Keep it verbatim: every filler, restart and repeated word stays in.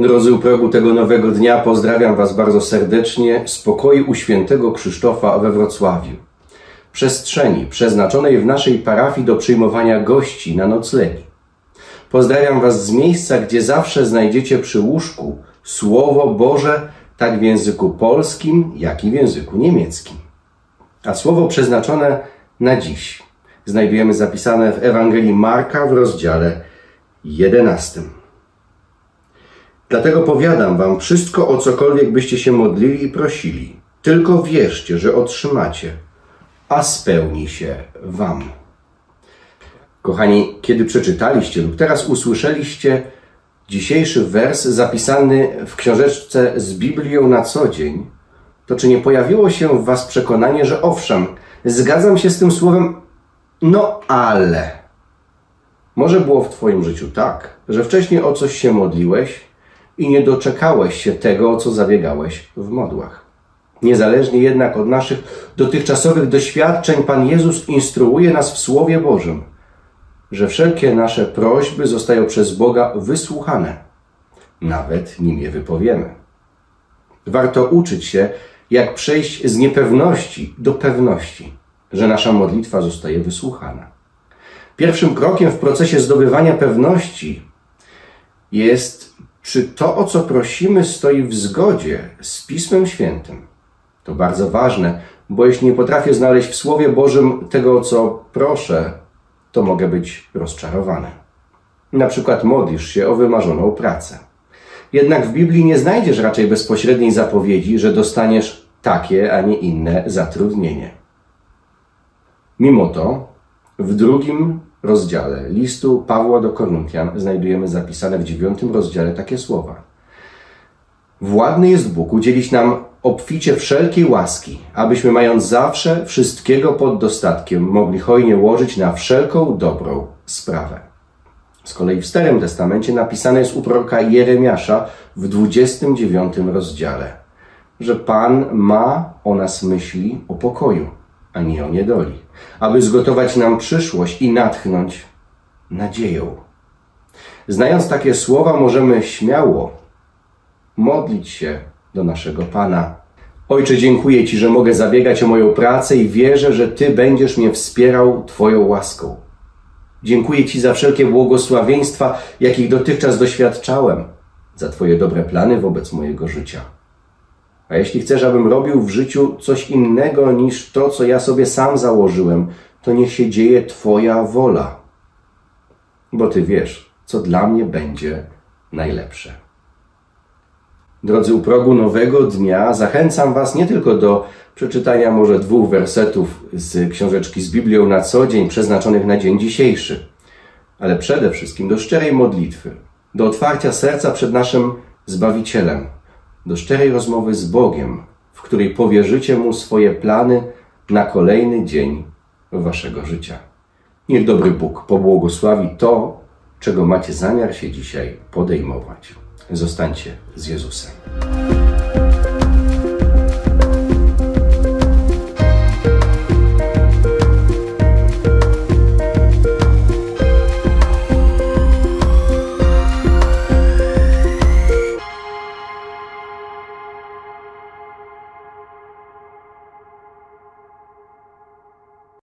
Drodzy, u progu tego nowego dnia pozdrawiam Was bardzo serdecznie z pokoi u świętego Krzysztofa we Wrocławiu. Przestrzeni przeznaczonej w naszej parafii do przyjmowania gości na noclegi. Pozdrawiam Was z miejsca, gdzie zawsze znajdziecie przy łóżku Słowo Boże, tak w języku polskim, jak i w języku niemieckim. A słowo przeznaczone na dziś znajdujemy zapisane w Ewangelii Marka w rozdziale jedenastym. Dlatego powiadam Wam wszystko, o cokolwiek byście się modlili i prosili. Tylko wierzcie, że otrzymacie, a spełni się Wam. Kochani, kiedy przeczytaliście lub teraz usłyszeliście dzisiejszy wers zapisany w książeczce z Biblią na co dzień, to czy nie pojawiło się w Was przekonanie, że owszem, zgadzam się z tym słowem, no ale... Może było w Twoim życiu tak, że wcześniej o coś się modliłeś i nie doczekałeś się tego, o co zabiegałeś w modłach. Niezależnie jednak od naszych dotychczasowych doświadczeń, Pan Jezus instruuje nas w Słowie Bożym, że wszelkie nasze prośby zostają przez Boga wysłuchane, nawet nim je wypowiemy. Warto uczyć się, jak przejść z niepewności do pewności, że nasza modlitwa zostaje wysłuchana. Pierwszym krokiem w procesie zdobywania pewności jest, czy to, o co prosimy, stoi w zgodzie z Pismem Świętym. To bardzo ważne, bo jeśli nie potrafię znaleźć w Słowie Bożym tego, o co proszę, to mogę być rozczarowany. Na przykład modlisz się o wymarzoną pracę. Jednak w Biblii nie znajdziesz raczej bezpośredniej zapowiedzi, że dostaniesz takie, a nie inne zatrudnienie. Mimo to w drugim rozdziale listu Pawła do Koryntian znajdujemy zapisane w dziewiątym rozdziale takie słowa. Władny jest Bóg udzielić nam obficie wszelkiej łaski, abyśmy mając zawsze wszystkiego pod dostatkiem mogli hojnie łożyć na wszelką dobrą sprawę. Z kolei w Starym Testamencie napisane jest u proroka Jeremiasza w dwudziestym dziewiątym rozdziale, że Pan ma o nas myśli o pokoju, a nie o niedoli, aby zgotować nam przyszłość i natchnąć nadzieją. Znając takie słowa, możemy śmiało modlić się do naszego Pana. Ojcze, dziękuję Ci, że mogę zabiegać o moją pracę i wierzę, że Ty będziesz mnie wspierał Twoją łaską. Dziękuję Ci za wszelkie błogosławieństwa, jakich dotychczas doświadczałem, za Twoje dobre plany wobec mojego życia. A jeśli chcesz, abym robił w życiu coś innego niż to, co ja sobie sam założyłem, to niech się dzieje Twoja wola, bo Ty wiesz, co dla mnie będzie najlepsze. Drodzy, u progu nowego dnia zachęcam Was nie tylko do przeczytania może dwóch wersetów z książeczki z Biblią na co dzień, przeznaczonych na dzień dzisiejszy, ale przede wszystkim do szczerej modlitwy, do otwarcia serca przed naszym Zbawicielem, do szczerej rozmowy z Bogiem, w której powierzycie Mu swoje plany na kolejny dzień Waszego życia. Niech dobry Bóg pobłogosławi to, czego macie zamiar się dzisiaj podejmować. Zostańcie z Jezusem.